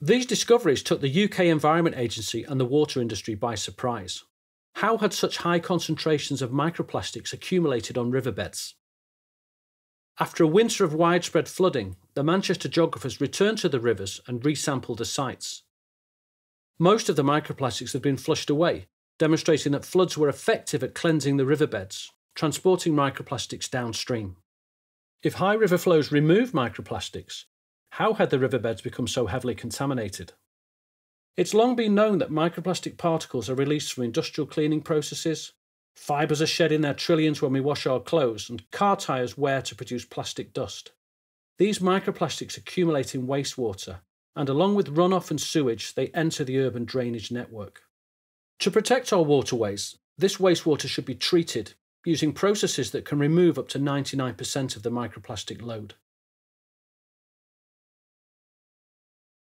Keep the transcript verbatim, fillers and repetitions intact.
These discoveries took the U K Environment Agency and the water industry by surprise. How had such high concentrations of microplastics accumulated on riverbeds? After a winter of widespread flooding, the Manchester geographers returned to the rivers and resampled the sites. Most of the microplastics had been flushed away, demonstrating that floods were effective at cleansing the riverbeds, transporting microplastics downstream. If high river flows remove microplastics, how had the riverbeds become so heavily contaminated? It's long been known that microplastic particles are released from industrial cleaning processes, fibres are shed in their trillions when we wash our clothes, and car tyres wear to produce plastic dust. These microplastics accumulate in wastewater, and along with runoff and sewage, they enter the urban drainage network. To protect our waterways, this wastewater should be treated using processes that can remove up to ninety-nine percent of the microplastic load.